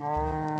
No.